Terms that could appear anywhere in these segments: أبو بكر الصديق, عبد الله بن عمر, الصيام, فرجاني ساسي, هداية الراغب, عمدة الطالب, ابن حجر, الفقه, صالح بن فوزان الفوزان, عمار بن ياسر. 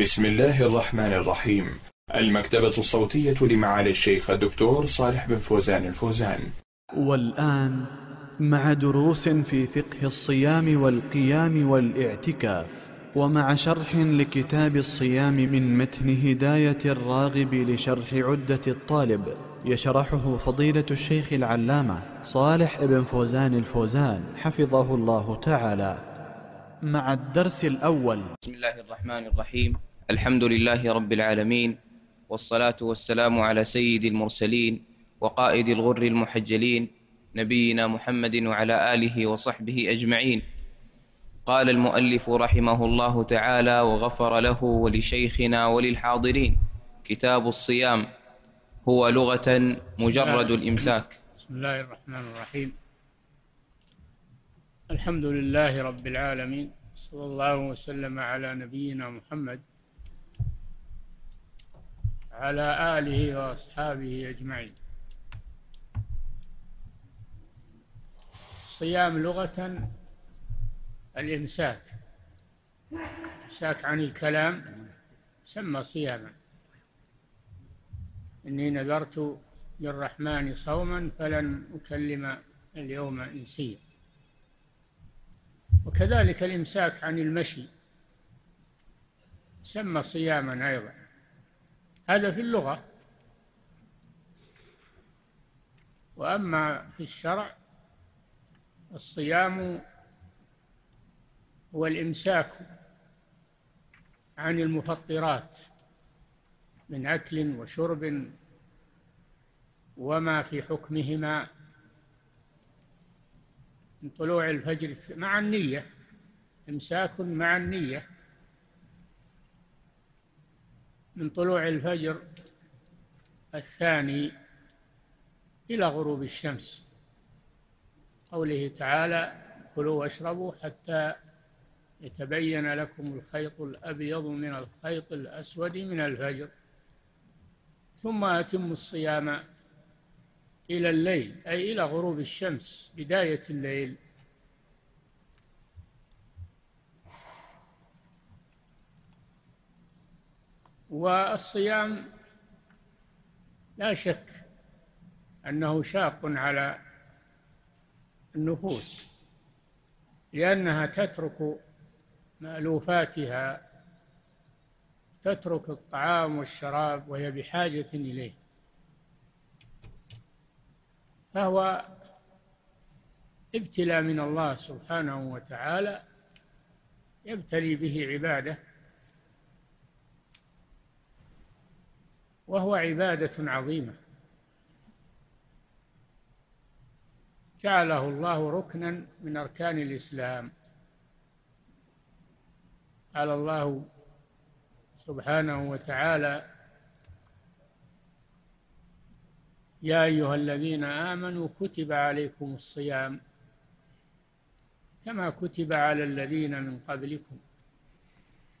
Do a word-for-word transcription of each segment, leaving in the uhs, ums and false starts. بسم الله الرحمن الرحيم. المكتبة الصوتية لمعالي الشيخ الدكتور صالح بن فوزان الفوزان. والآن مع دروس في فقه الصيام والقيام والاعتكاف، ومع شرح لكتاب الصيام من متن هداية الراغب لشرح عمدة الطالب، يشرحه فضيلة الشيخ العلامة صالح بن فوزان الفوزان حفظه الله تعالى، مع الدرس الأول. بسم الله الرحمن الرحيم. الحمد لله رب العالمين، والصلاة والسلام على سيد المرسلين وقائد الغر المحجلين، نبينا محمد وعلى آله وصحبه أجمعين. قال المؤلف رحمه الله تعالى وغفر له ولشيخنا وللحاضرين: كتاب الصيام هو لغة مجرد الإمساك. بسم الله الرحمن الرحيم. الحمد لله رب العالمين، صلى الله وسلم على نبينا محمد على آله وأصحابه أجمعين. الصيام لغة الإمساك، إمساك عن الكلام سمى صياما. إني نذرت للرحمن صوما فلن أكلم اليوم إنسيا. وكذلك الإمساك عن المشي سمى صياما أيضا، هذا في اللغة. وأما في الشرع الصيام هو الإمساك عن المفطرات من أكل وشرب وما في حكمهما من طلوع الفجر مع النية، إمساك مع النية من طلوع الفجر الثاني إلى غروب الشمس، قوله تعالى: كلوا واشربوا حتى يتبين لكم الخيط الأبيض من الخيط الأسود من الفجر، ثم أتموا الصيام إلى الليل، أي إلى غروب الشمس، بداية الليل. والصيام لا شك أنه شاق على النفوس، لأنها تترك مألوفاتها، تترك الطعام والشراب وهي بحاجة إليه، فهو ابتلاء من الله سبحانه وتعالى يبتلي به عباده، وهو عبادة عظيمة، جعله الله ركنا من أركان الإسلام. قال الله سبحانه وتعالى: يا أيها الذين آمنوا كتب عليكم الصيام كما كتب على الذين من قبلكم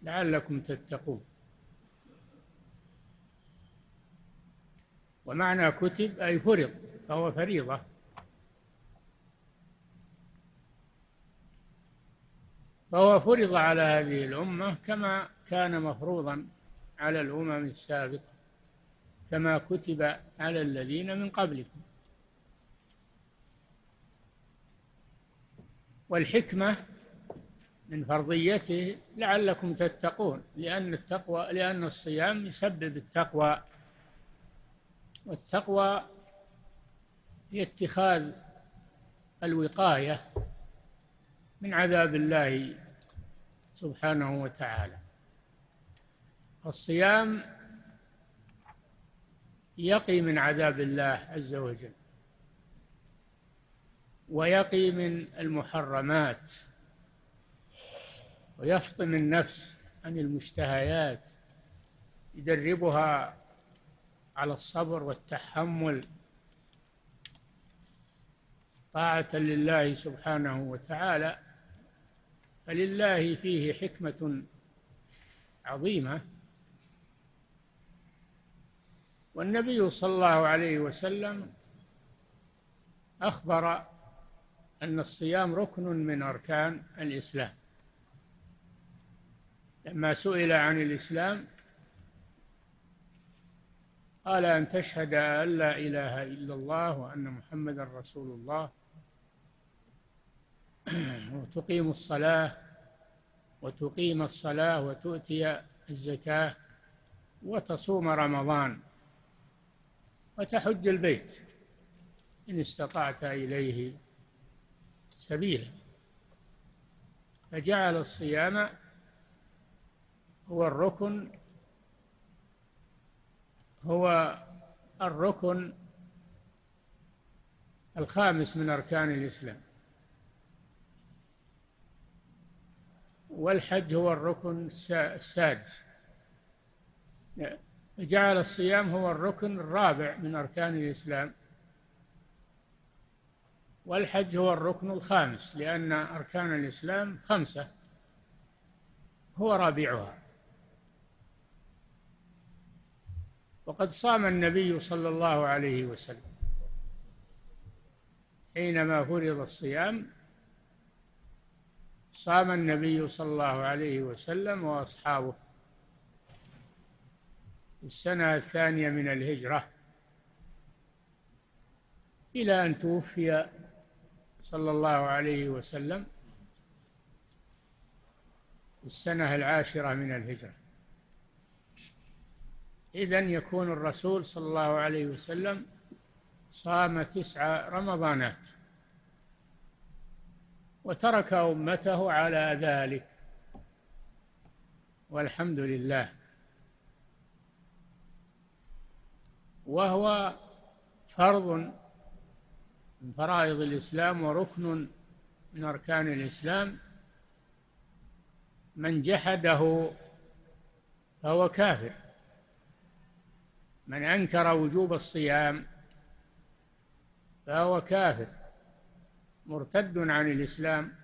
لعلكم تتقون. ومعنى كتب أي فرض، فهو فريضة. فهو فرض على هذه الأمة كما كان مفروضا على الأمم السابقة، كما كتب على الذين من قبلكم. والحكمة من فرضيته لعلكم تتقون، لأن التقوى لأن الصيام يسبب التقوى، والتقوى هي اتخاذ الوقاية من عذاب الله سبحانه وتعالى. الصيام يقي من عذاب الله عز وجل، ويقي من المحرمات، ويفطم النفس عن المشتهيات، يدربها على الصبر والتحمل طاعة لله سبحانه وتعالى. فلله فيه حكمة عظيمة. والنبي صلى الله عليه وسلم أخبر أن الصيام ركن من أركان الإسلام، لما سئل عن الإسلام قال أن تشهد أن لا إله إلا الله وأن محمدا رسول الله، وتقيم الصلاة وتقيم الصلاة وتؤتي الزكاة وتصوم رمضان وتحج البيت إن استطعت إليه سبيلا. فجعل الصيام هو الركن هو الركن الخامس من أركان الإسلام، والحج هو الركن السادس. جعل الصيام هو الركن الرابع من أركان الإسلام، والحج هو الركن الخامس، لأن أركان الإسلام خمسة هو رابعها. وقد صام النبي صلى الله عليه وسلم حينما فرض الصيام، صام النبي صلى الله عليه وسلم وأصحابه السنة الثانية من الهجرة إلى أن توفي صلى الله عليه وسلم السنة العاشرة من الهجرة. إذن يكون الرسول صلى الله عليه وسلم صام تسع رمضانات وترك أمته على ذلك، والحمد لله. وهو فرض من فرائض الإسلام وركن من أركان الإسلام، من جحده فهو كافر. من أنكر وجوب الصيام فهو كافر مرتد عن الإسلام،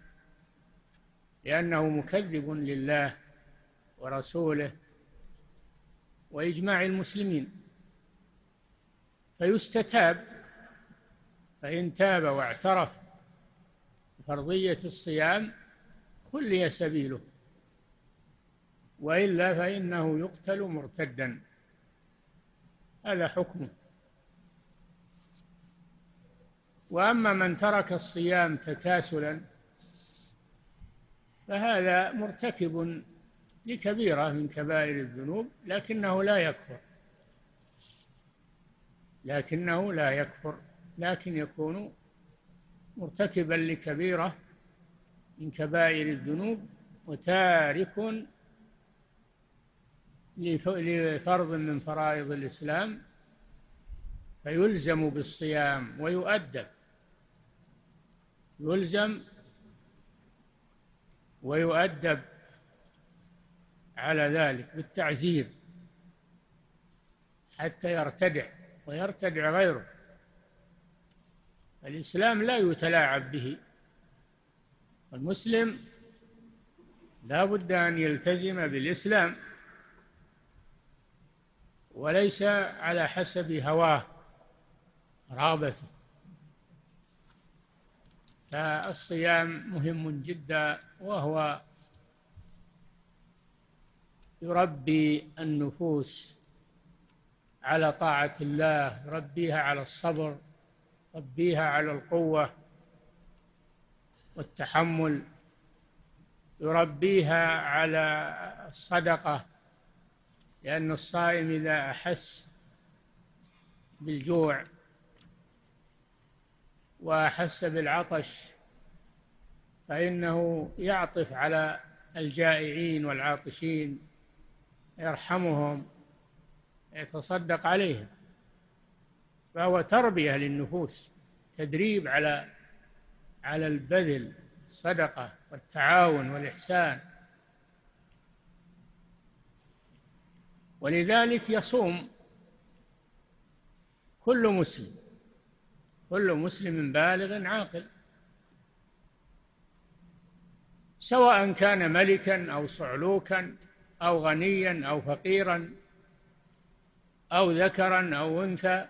لأنه مكذب لله ورسوله وإجماع المسلمين، فيستتاب. فإن تاب واعترف بفرضية الصيام خلي سبيله، وإلا فإنه يقتل مرتدا. هذا حكمه. وأما من ترك الصيام تكاسلا فهذا مرتكب لكبيرة من كبائر الذنوب، لكنه لا يكفر لكنه لا يكفر لكن يكون مرتكبا لكبيرة من كبائر الذنوب وتارك لفرض من فرائض الإسلام، فيلزم بالصيام ويؤدب يلزم ويؤدب على ذلك بالتعزير حتى يرتدع ويرتدع غيره. الإسلام لا يتلاعب به، والمسلم لا بد أن يلتزم بالإسلام وليس على حسب هواه رغبته. فالصيام مهم جدا، وهو يربي النفوس على طاعة الله، يربيها على الصبر، ربيها على القوة والتحمل، يربيها على الصدقة، لأن الصائم إذا أحس بالجوع وأحس بالعطش فإنه يعطف على الجائعين والعاطشين، يرحمهم، يتصدق عليهم. فهو تربية للنفوس، تدريب على على البذل، الصدقة والتعاون والإحسان. ولذلك يصوم كل مسلم كل مسلم بالغ عاقل، سواء كان ملكا أو صعلوكا أو غنيا أو فقيرا أو ذكرا أو أنثى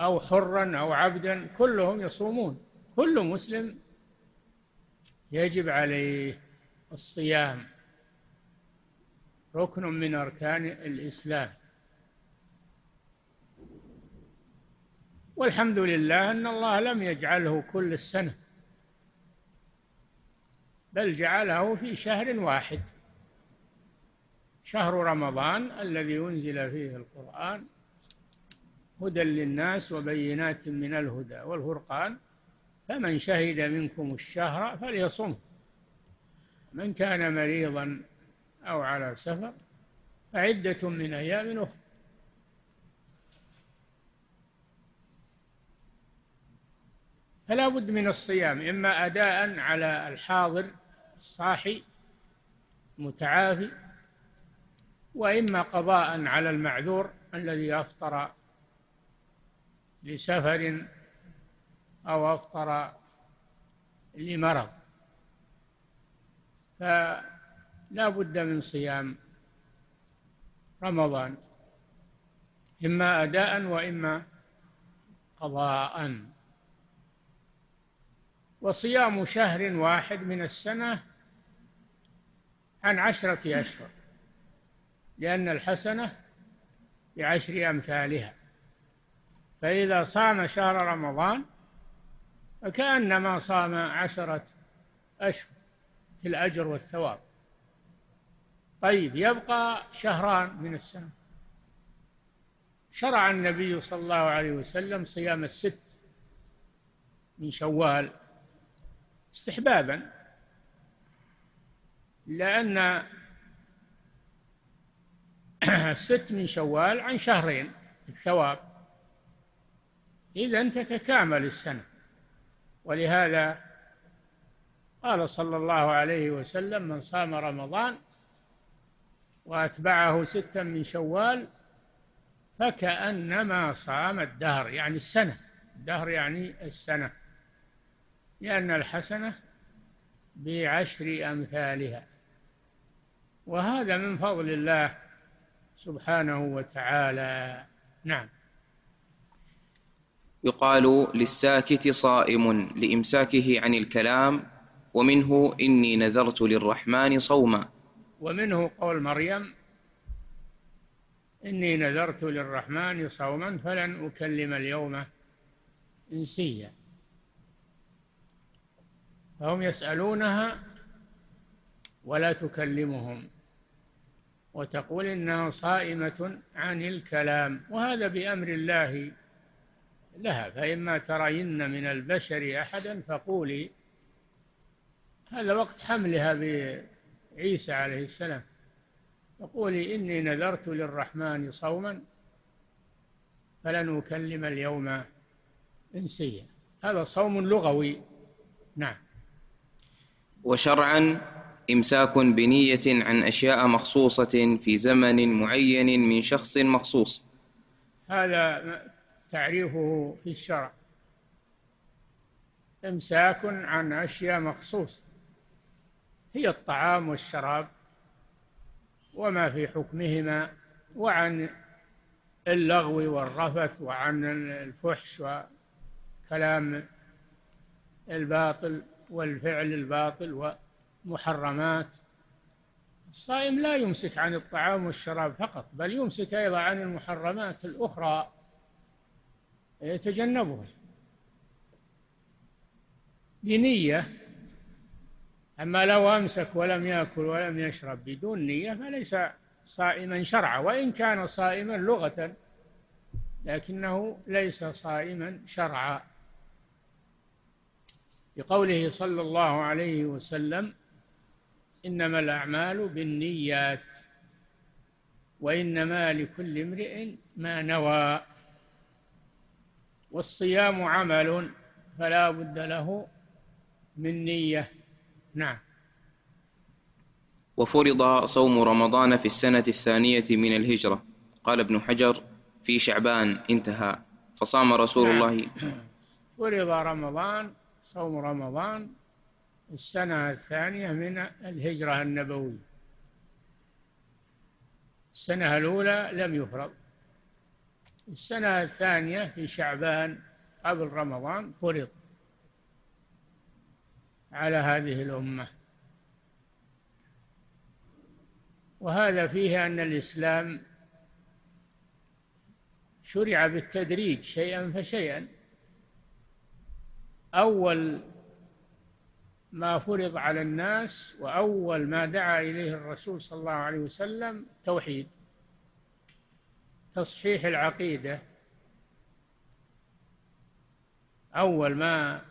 أو حرا أو عبدا، كلهم يصومون. كل مسلم يجب عليه الصيام ركن من أركان الإسلام، والحمد لله أن الله لم يجعله كل السنة، بل جعله في شهر واحد، شهر رمضان الذي أنزل فيه القرآن هدى للناس وبينات من الهدى والفرقان، فمن شهد منكم الشهر فليصم، من كان مريضا أو على سفر فعدة من أيام أخرى. فلا بد من الصيام، إما أداء على الحاضر الصاحي المتعافي، وإما قضاء على المعذور الذي أفطر لسفر أو أفطر لمرض، فلا بد من صيام رمضان، إما أداء وإما قضاء. وصيام شهر واحد من السنة عن عشرة أشهر، لأن الحسنة بعشر أمثالها، فإذا صام شهر رمضان فكأنما صام عشرة أشهر في الأجر والثواب. طيب، يبقى شهران من السنة. شرع النبي صلى الله عليه وسلم صيام الست من شوال استحبابا، لأن الست من شوال عن شهرين الثواب، إذن تتكامل السنة، ولهذا قال صلى الله عليه وسلم: من صام رمضان وأتبعه ستا من شوال فكأنما صام الدهر، يعني السنة، الدهر يعني السنة، لأن الحسنة بعشر أمثالها. وهذا من فضل الله سبحانه وتعالى. نعم. يقال للساكت صائم لإمساكه عن الكلام، ومنه إني نذرت للرحمن صوما. ومنه قول مريم: إني نذرت للرحمن صوما فلن أكلم اليوم إنسيا. فهم يسألونها ولا تكلمهم، وتقول إنها صائمة عن الكلام، وهذا بأمر الله لها: فإما ترين من البشر أحدا فقولي. هذا وقت حملها بعيسى عليه السلام. فقولي: إني نذرت للرحمن صوما فلن أكلم اليوم إنسيا. هذا صوم لغوي. نعم. وشرعا إمساك بنية عن أشياء مخصوصة في زمن معين من شخص مخصوص. هذا تعريفه في الشرع: إمساك عن أشياء مخصوصة، هي الطعام والشراب وما في حكمهما، وعن اللغو والرفث، وعن الفحش وكلام الباطل والفعل الباطل ومحرمات. الصائم لا يمسك عن الطعام والشراب فقط، بل يمسك أيضا عن المحرمات الأخرى يتجنبها بنية. أما لو أمسك ولم يأكل ولم يشرب بدون نية فليس صائما شرعا، وإن كان صائما لغة، لكنه ليس صائما شرعا، بقوله صلى الله عليه وسلم: إنما الأعمال بالنيات وإنما لكل امرئ ما نوى. والصيام عمل فلا بد له من نية. نعم. وفرض صوم رمضان في السنة الثانية من الهجرة، قال ابن حجر: في شعبان انتهى، فصام رسول نعم. الله فرض رمضان صوم رمضان السنة الثانية من الهجرة النبوية. السنة الأولى لم يفرض، السنة الثانية في شعبان قبل رمضان فرض على هذه الأمة. وهذا فيه أن الإسلام شرع بالتدريج شيئا فشيئا. أول ما فرض على الناس وأول ما دعا إليه الرسول صلى الله عليه وسلم توحيد، تصحيح العقيدة. أول ما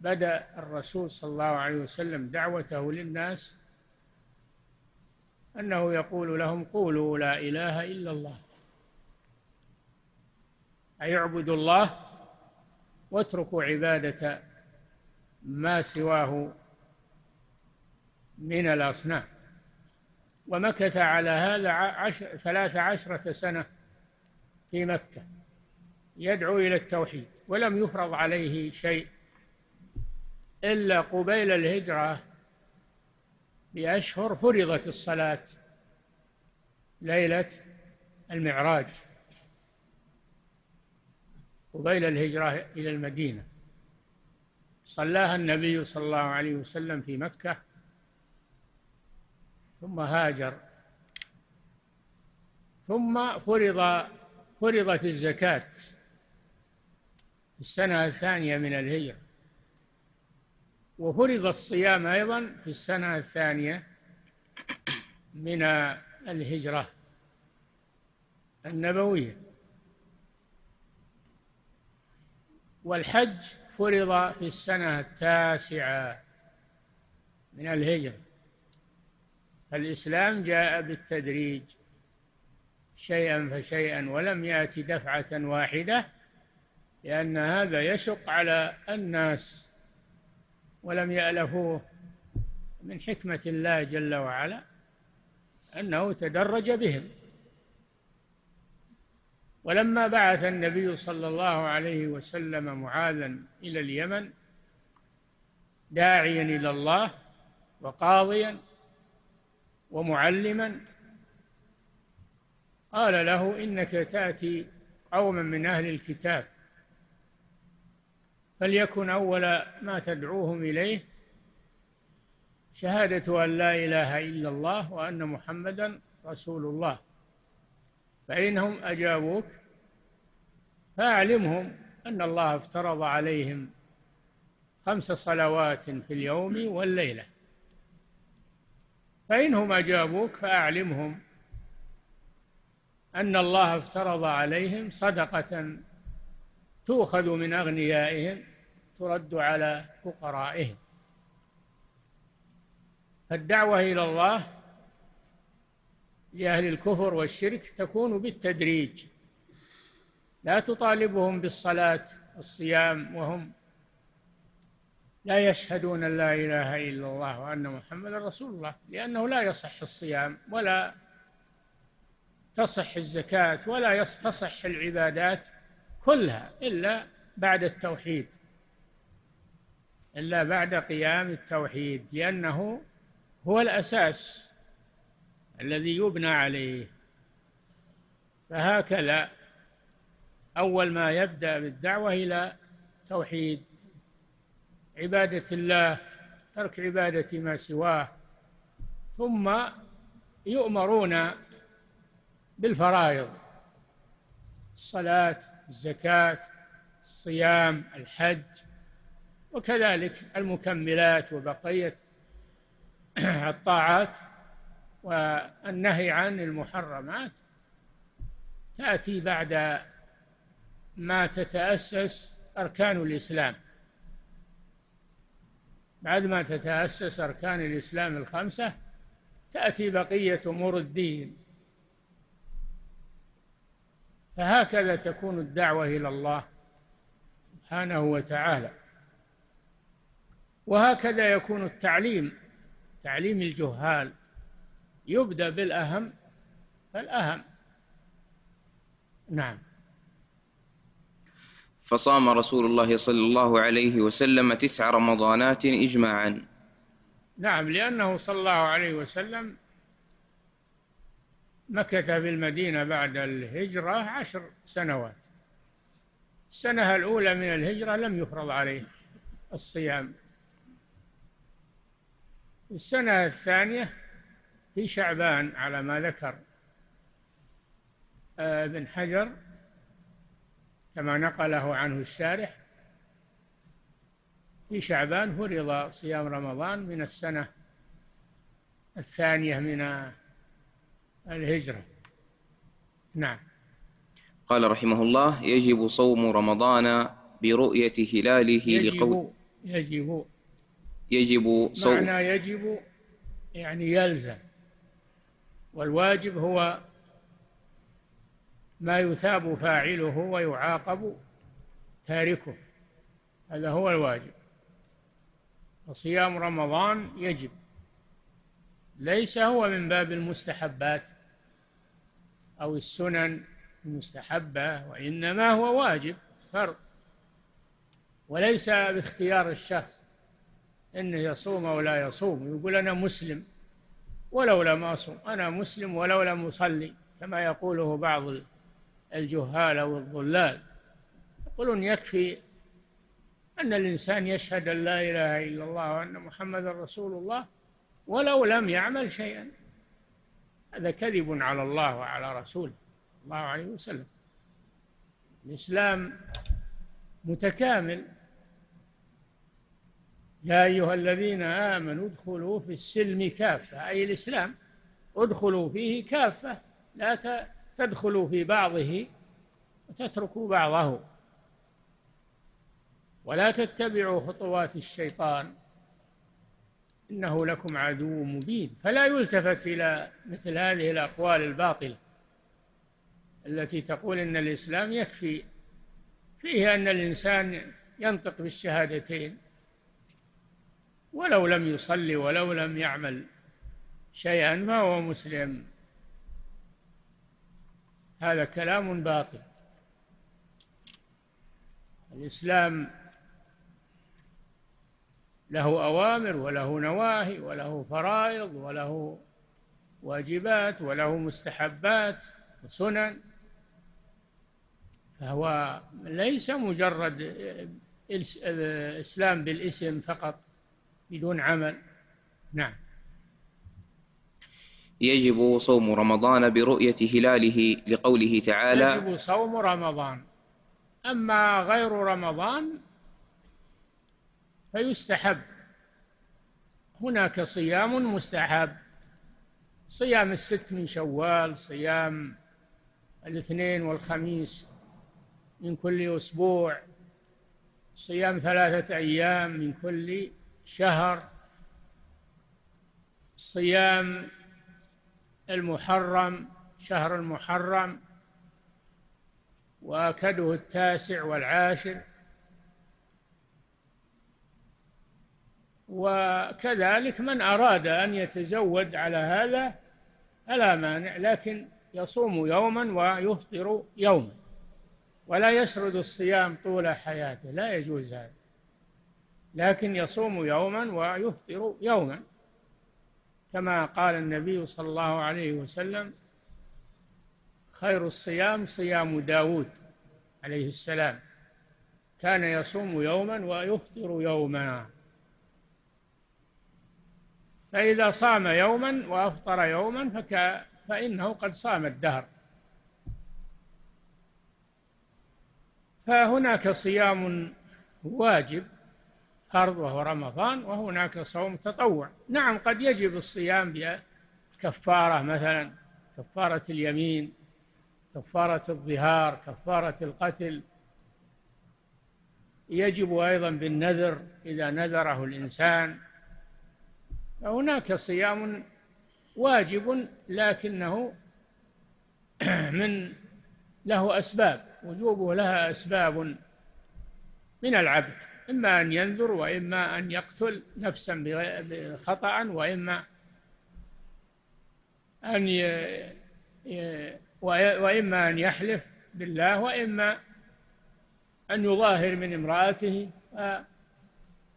بدأ الرسول صلى الله عليه وسلم دعوته للناس أنه يقول لهم: قولوا لا إله إلا الله، أي اعبدوا الله واتركوا عبادة ما سواه من الأصنام. ومكث على هذا عشر ثلاث عشرة سنة في مكة يدعو إلى التوحيد، ولم يفرض عليه شيء إلا قبيل الهجرة بأشهر فرضت الصلاة ليلة المعراج، قبيل الهجرة إلى المدينة صلاها النبي صلى الله عليه وسلم في مكة، ثم هاجر، ثم فرض فرضت الزكاة السنة الثانية من الهجرة، وفرض الصيام أيضا في السنة الثانية من الهجرة النبوية، والحج فرض في السنة التاسعة من الهجرة. فالإسلام جاء بالتدريج شيئا فشيئا، ولم يأتي دفعة واحدة، لأن هذا يشق على الناس ولم يألفوه. من حكمة الله جل وعلا أنه تدرج بهم. ولما بعث النبي صلى الله عليه وسلم معاذا إلى اليمن داعيا إلى الله وقاضيا ومعلما، قال له: إنك تأتي قوما من أهل الكتاب، فليكن أول ما تدعوهم إليه شهادة أن لا إله إلا الله وأن محمدا رسول الله، فإنهم أجابوك فأعلمهم أن الله افترض عليهم خمس صلوات في اليوم والليلة، فإنهم أجابوك فأعلمهم أن الله افترض عليهم صدقة تؤخذ من أغنيائهم ترد على فقرائهم. فالدعوة إلى الله لأهل الكفر والشرك تكون بالتدريج، لا تطالبهم بالصلاة والصيام وهم لا يشهدون أن لا إله إلا الله وأن محمد رسول الله، لأنه لا يصح الصيام ولا تصح الزكاة ولا تصح العبادات كلها إلا بعد التوحيد، إلا بعد قيام التوحيد، لأنه هو الأساس الذي يبنى عليه. فهكذا أول ما يبدأ بالدعوة إلى توحيد عبادة الله، ترك عبادة ما سواه، ثم يؤمرون بالفرائض: الصلاة، الزكاة، الصيام، الحج، وكذلك المكملات وبقية الطاعات. والنهي عن المحرمات تأتي بعد ما تتأسس أركان الإسلام، بعد ما تتأسس أركان الإسلام الخمسة تأتي بقية أمور الدين. فهكذا تكون الدعوة إلى الله سبحانه وتعالى. وهكذا يكون التعليم، تعليم الجهال يبدأ بالأهم فالأهم. نعم. فصام رسول الله صلى الله عليه وسلم تسع رمضانات إجماعا. نعم، لأنه صلى الله عليه وسلم مكث في المدينة بعد الهجرة عشر سنوات. السنة الأولى من الهجرة لم يفرض عليه الصيام، السنة الثانية في شعبان على ما ذكر ابن حجر كما نقله عنه الشارح، في شعبان فرض صيام رمضان من السنة الثانية من الهجرة. نعم. قال رحمه الله: يجب صوم رمضان برؤية هلاله. يجب لقول يجب يجب صوم، معنى يجب يعني يلزم، والواجب هو ما يثاب فاعله ويعاقب تاركه، هذا هو الواجب. وصيام رمضان يجب، ليس هو من باب المستحبات أو السنن المستحبة، وإنما هو واجب فرض، وليس باختيار الشخص إنه يصوم أو لا يصوم. يقول أنا مسلم ولولا ما أصوم، أنا مسلم ولولا مصلي، كما يقوله بعض الجهال والضلال. يقولون يكفي أن الإنسان يشهد أن لا إله إلا الله وأن محمد رسول الله ولو لم يعمل شيئا. هذا كذب على الله وعلى رسوله صلى الله عليه وسلم. الإسلام متكامل. يا أيها الذين آمنوا ادخلوا في السلم كافة، أي الإسلام، ادخلوا فيه كافة، لا تدخلوا في بعضه وتتركوا بعضه، ولا تتبعوا خطوات الشيطان إنه لكم عدو مبين. فلا يلتفت إلى مثل هذه الأقوال الباطلة التي تقول إن الإسلام يكفي فيه أن الإنسان ينطق بالشهادتين ولو لم يصلي ولو لم يعمل شيئا ما هو مسلم. هذا كلام باطل. الإسلام له أوامر وله نواهي وله فرائض وله واجبات وله مستحبات وسنن، فهو ليس مجرد إسلام بالاسم فقط بدون عمل. نعم. يجب صوم رمضان برؤية هلاله لقوله تعالى: يجب صوم رمضان. أما غير رمضان فيستحب. هناك صيام مستحب، صيام الست من شوال، صيام الاثنين والخميس من كل أسبوع، صيام ثلاثة أيام من كل شهر، صيام المحرم، شهر المحرم وأكده التاسع والعاشر، وكذلك من أراد أن يتزود على هذا فلا مانع، لكن يصوم يوما ويفطر يوما، ولا يسرد الصيام طول حياته، لا يجوز هذا، لكن يصوم يوما ويفطر يوما، كما قال النبي صلى الله عليه وسلم: خير الصيام صيام داود عليه السلام، كان يصوم يوما ويفطر يوما. فإذا صام يوما وأفطر يوما فك... فإنه قد صام الدهر. فهناك صيام واجب فرض وهو رمضان، وهناك صوم تطوع. نعم، قد يجب الصيام بكفارة، مثلا كفارة اليمين، كفارة الظهار، كفارة القتل، يجب أيضا بالنذر إذا نذره الإنسان. فهناك صيام واجب لكنه من له أسباب، وجوبه لها أسباب من العبد، إما أن ينذر، وإما أن يقتل نفسا خطأ، وإما أن ي... وإما أن يحلف بالله، وإما أن يظاهر من امرأته.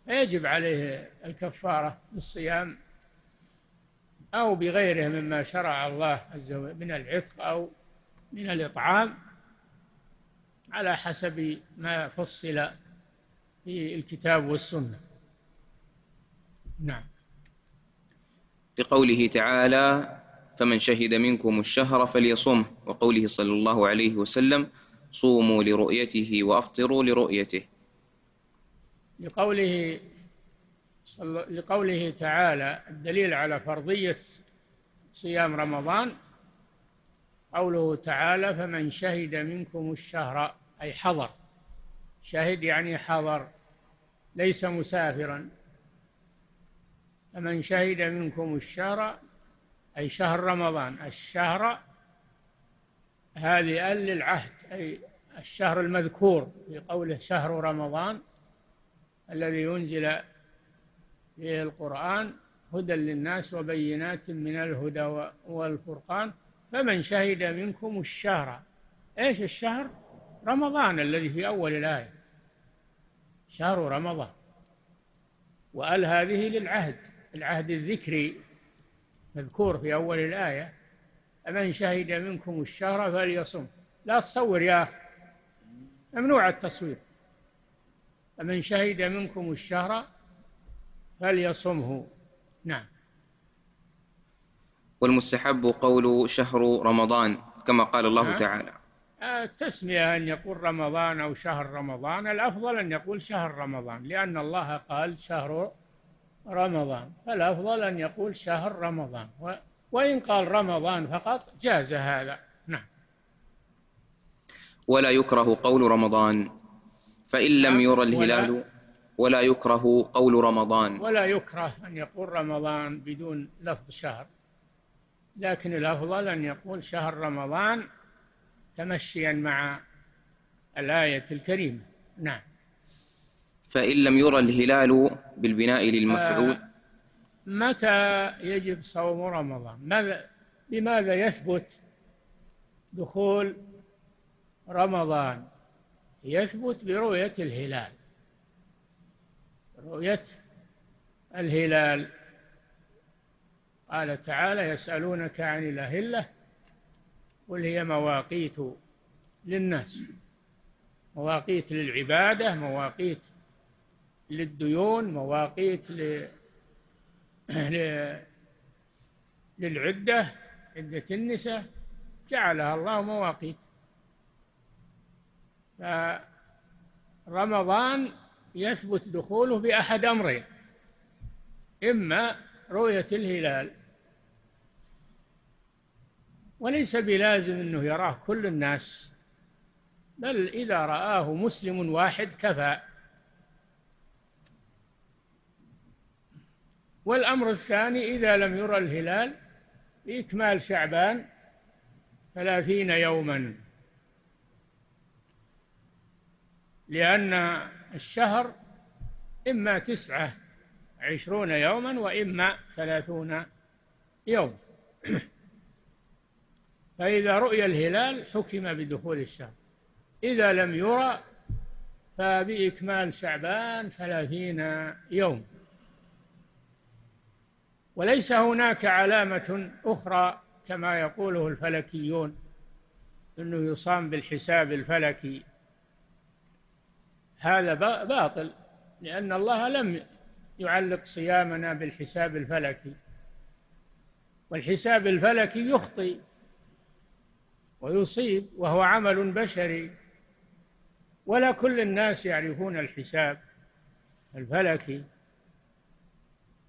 فيجب عليه الكفارة بالصيام أو بغيره مما شرع الله عز وجل من العتق أو من الإطعام، على حسب ما فصل في الكتاب والسنة. نعم. لقوله تعالى فمن شهد منكم الشهر فليصمه، وقوله صلى الله عليه وسلم صوموا لرؤيته وأفطروا لرؤيته. لقوله لقوله تعالى الدليل على فرضية صيام رمضان قوله تعالى فمن شهد منكم الشهر أي حضر، شهد يعني حضر ليس مسافرا، فمن شهد منكم الشهر أي شهر رمضان. الشهر هذه أل للعهد أي الشهر المذكور في قوله شهر رمضان الذي ينزل فيه القرآن هدى للناس وبينات من الهدى والفرقان. فمن شهد منكم الشهر، إيش الشهر؟ رمضان الذي في أول الآية، شهر رمضان، وأل هذه للعهد، العهد الذكري مذكور في أول الآية. فمن شهد منكم الشهر فليصم. لا تصور يا أخي، ممنوع التصوير. فمن شهد منكم الشهر فليصمه. نعم. والمستحب قول شهر رمضان كما قال الله نعم. تعالى. التسمية أن يقول رمضان أو شهر رمضان، الأفضل أن يقول شهر رمضان لأن الله قال شهر رمضان، فالأفضل أن يقول شهر رمضان، وإن قال رمضان فقط جاز هذا. نعم. ولا يكره قول رمضان فإن لم يرى الهلال. ولا, ولا يكره قول رمضان. ولا يكره أن يقول رمضان بدون لفظ شهر، لكن الأفضل أن يقول شهر رمضان تمشيا مع الآية الكريمة. نعم. فإن لم يرى الهلال بالبناء للمفعول. متى يجب صوم رمضان؟ ماذا بماذا يثبت دخول رمضان؟ يثبت برؤية الهلال، رؤية الهلال. قال تعالى يسألونك عن الأهلة قل هي مواقيت للناس، مواقيت للعبادة، مواقيت للديون، مواقيت ل... ل... للعدة، عدة النساء جعلها الله مواقيت. فرمضان يثبت دخوله بأحد أمرين، إما رؤية الهلال، وليس بلازم أنه يراه كل الناس، بل إذا رآه مسلم واحد كفى. والأمر الثاني إذا لم يرى الهلال بإكمال شعبان ثلاثين يوما، لأن الشهر إما تسعة عشرون يوما وإما ثلاثون يوم، فإذا رؤي الهلال حكم بدخول الشهر، إذا لم يرى فبإكمال شعبان ثلاثين يوم. وليس هناك علامة أخرى كما يقوله الفلكيون أنه يصام بالحساب الفلكي، هذا باطل، لأن الله لم يعلق صيامنا بالحساب الفلكي، والحساب الفلكي يخطئ ويصيب وهو عمل بشري، ولا كل الناس يعرفون الحساب الفلكي،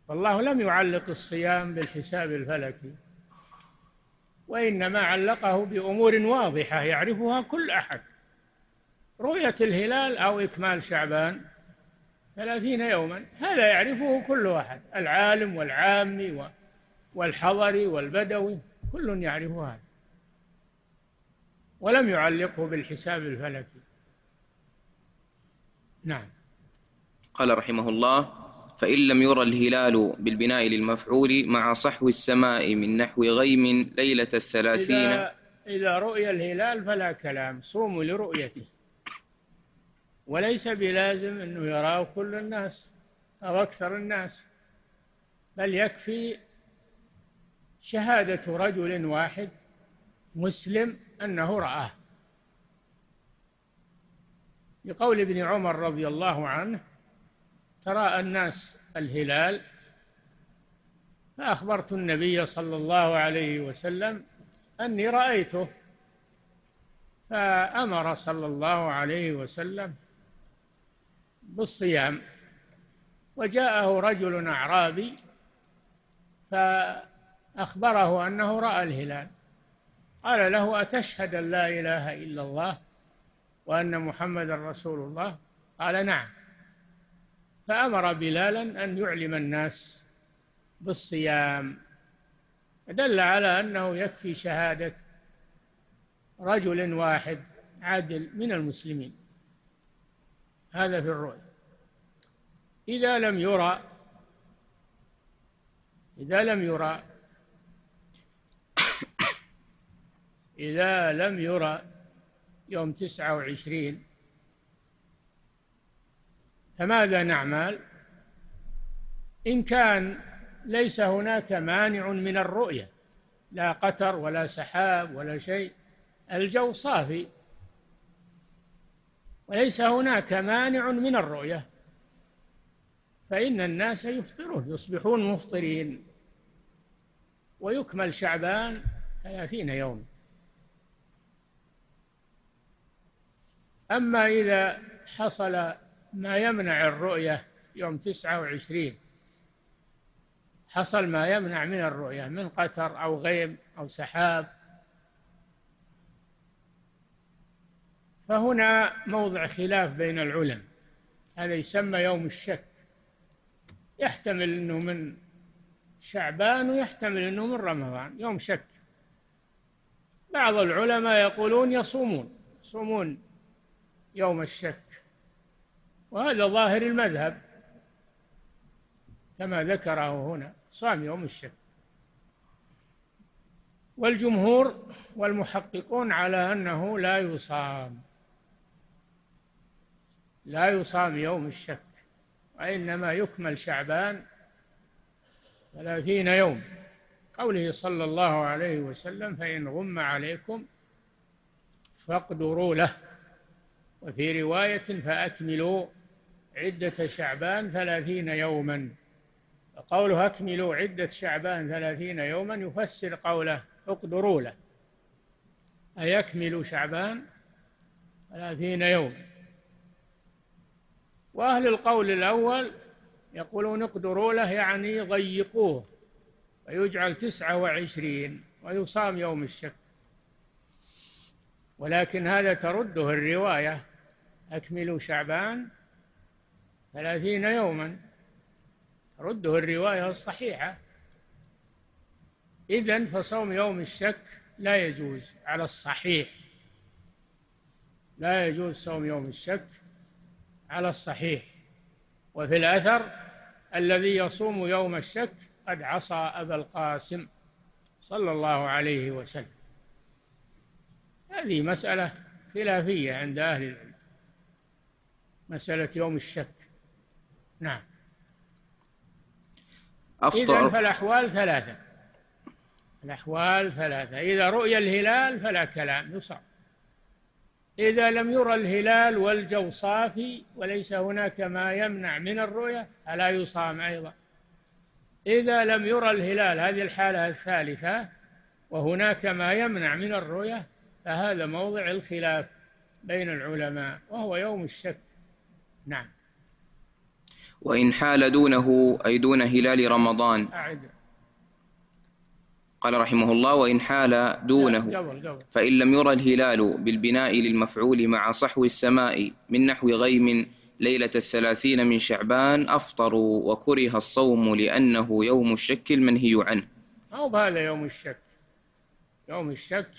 والله لم يعلق الصيام بالحساب الفلكي، وإنما علقه بأمور واضحة يعرفها كل أحد، رؤية الهلال أو إكمال شعبان ثلاثين يوما، هذا يعرفه كل واحد، العالم والعامي والحضري والبدوي كل يعرف هذا، ولم يعلقه بالحساب الفلكي. نعم. قال رحمه الله فإن لم يرى الهلال بالبناء للمفعول مع صحو السماء من نحو غيم ليلة الثلاثين. إذا, إذا رؤي الهلال فلا كلام، صوموا لرؤيته، وليس بلازم أنه يراه كل الناس أو أكثر الناس، بل يكفي شهادة رجل واحد مسلم أنه رآه، بقول ابن عمر رضي الله عنه تراءى الناس الهلال فأخبرت النبي صلى الله عليه وسلم أني رأيته، فأمر صلى الله عليه وسلم بالصيام. وجاءه رجل أعرابي فأخبره أنه رأى الهلال، قال له: أتشهد أن لا إله إلا الله وأن محمد رسول الله؟ قال: نعم. فأمر بلالا أن يعلم الناس بالصيام، دل على أنه يكفي شهادة رجل واحد عادل من المسلمين، هذا في الرؤيا. إذا لم يرى إذا لم يرى إذا لم يرى يوم تسعة وعشرين فماذا نعمل؟ إن كان ليس هناك مانع من الرؤية، لا قطر ولا سحاب ولا شيء، الجو صافي وليس هناك مانع من الرؤية، فإن الناس يفطرون، يصبحون مفطرين، ويكمل شعبان ثلاثين يوما. أما إذا حصل ما يمنع الرؤية يوم تسعة وعشرين، حصل ما يمنع من الرؤية من قطر أو غيم أو سحاب، فهنا موضع خلاف بين العلماء، هذا يسمى يوم الشك، يحتمل أنه من شعبان ويحتمل أنه من رمضان، يوم شك. بعض العلماء يقولون يصومون يصومون يوم الشك، وهذا ظاهر المذهب كما ذكره هنا، صام يوم الشك. والجمهور والمحققون على أنه لا يصام لا يصام يوم الشك، وإنما يكمل شعبان ثلاثين يوم، قوله صلى الله عليه وسلم: فإن غم عليكم فاقدروا له، وفي رواية: فأكملوا عدة شعبان ثلاثين يوما. قوله أكملوا عدة شعبان ثلاثين يوما يفسر قوله اقدروا له، أي أكملوا شعبان ثلاثين يوما. وأهل القول الأول يقولون اقدروا له يعني ضيقوه، ويجعل تسعة وعشرين ويصام يوم الشك، ولكن هذا ترده الرواية: أكملوا شعبان ثلاثين يوما، رده الرواية الصحيحة. إذن فصوم يوم الشك لا يجوز على الصحيح، لا يجوز صوم يوم الشك على الصحيح. وفي الأثر: الذي يصوم يوم الشك قد عصى أبا القاسم صلى الله عليه وسلم. هذه مسألة خلافية عند أهل العلم، مسألة يوم الشك. نعم. إذن فالأحوال ثلاثة الأحوال ثلاثة إذا رؤي الهلال فلا كلام، يصام. إذا لم يرى الهلال والجو صافي وليس هناك ما يمنع من الرؤية فلا يصام أيضا. إذا لم يرى الهلال، هذه الحالة الثالثة، وهناك ما يمنع من الرؤية، فهذا موضع الخلاف بين العلماء، وهو يوم الشك. نعم. وإن حال دونه، أي دون هلال رمضان. أعد. قال رحمه الله: وإن حال دونه، فإن لم يرى الهلال بالبناء للمفعول مع صحو السماء من نحو غيم ليلة الثلاثين من شعبان أفطروا، وكره الصوم لأنه يوم الشك المنهي عنه. أو بهذا يوم الشك يوم الشك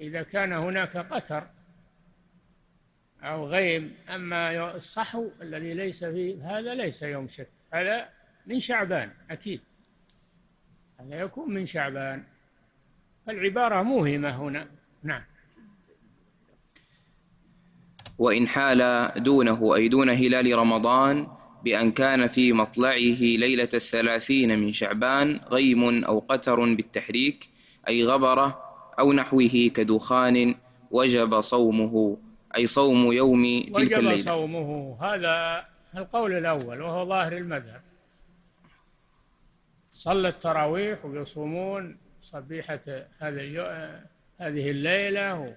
إذا كان هناك قطر أو غيم. أما الصحو الذي ليس فيه، هذا ليس يوم شك، هذا من شعبان أكيد، هذا يكون من شعبان، فالعبارة موهمة هنا. نعم. وإن حال دونه، أي دون هلال رمضان، بأن كان في مطلعه ليلة الثلاثين من شعبان غيم أو قتر بالتحريك، أي غبرة أو نحوه كدخان، وجب صومه، أي صوم يوم تلك الليلة. وجب صومه، هذا القول الأول وهو ظاهر المذهب. صلى التراويح ويصومون صبيحة هذه الليلة،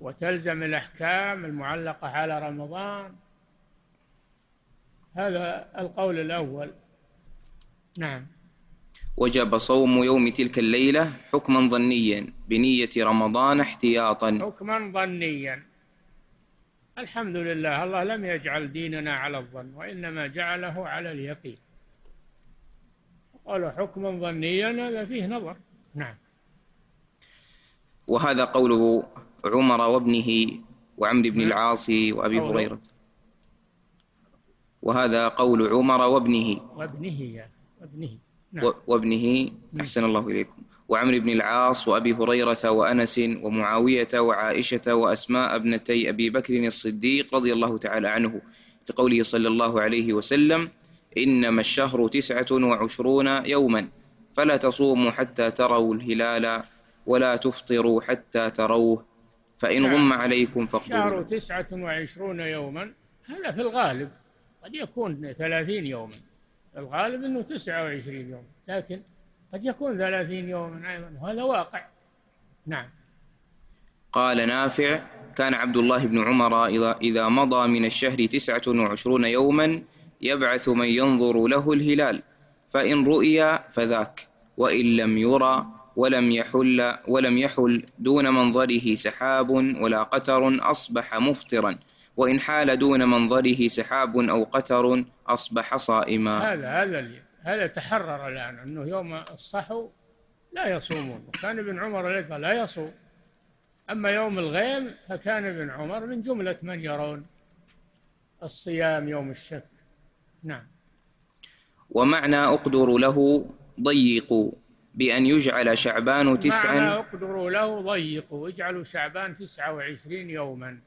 وتلزم الأحكام المعلقة على رمضان. هذا القول الأول. نعم. وجب صوم يوم تلك الليلة حكما ظنيا بنية رمضان احتياطا. حكما ظنيا. الحمد لله، الله لم يجعل ديننا على الظن، وإنما جعله على اليقين. قال حكما ظنيا، هذا فيه نظر. نعم. وهذا قوله عمر وابنه وعمرو بن العاص وأبي هريرة. وهذا قول عمر وابنه وابنه يعني وابنه نعم. وابنه أحسن الله إليكم. وعمرو بن العاص وأبي هريرة وأنس ومعاوية وعائشة وأسماء ابنتي أبي بكر الصديق رضي الله تعالى عنه، لقوله صلى الله عليه وسلم: إنما الشهر تسعة وعشرون يوما فلا تصوموا حتى تروا الهلال ولا تفطروا حتى تروه فإن غم عليكم فاقدروا. الشهر تسعة وعشرون يوما، هذا في الغالب، قد يكون ثلاثين يوما، الغالب أنه تسعة وعشرين يوم، لكن قد يكون ثلاثين يوما أيضا، وهذا واقع. نعم. قال نافع: كان عبد الله بن عمر إذا مضى من الشهر تسعة وعشرون يوما يبعث من ينظر له الهلال، فإن رؤي فذاك، وإن لم يرى ولم يحل ولم يحل دون منظره سحاب ولا قتر أصبح مفطرا، وإن حال دون منظره سحاب أو قتر أصبح صائما. هذا هذا هذا تحرر الآن أنه يوم الصحو لا يصومون، وكان ابن عمر لا يصوم. أما يوم الغيم فكان ابن عمر من جملة من يرون الصيام يوم الشك. نعم. ومعنى أقدر له ضيقوا بأن يجعل شعبان تسعا. معنى أقدر له ضيقوا، اجعلوا شعبان تسعة وعشرين يوما.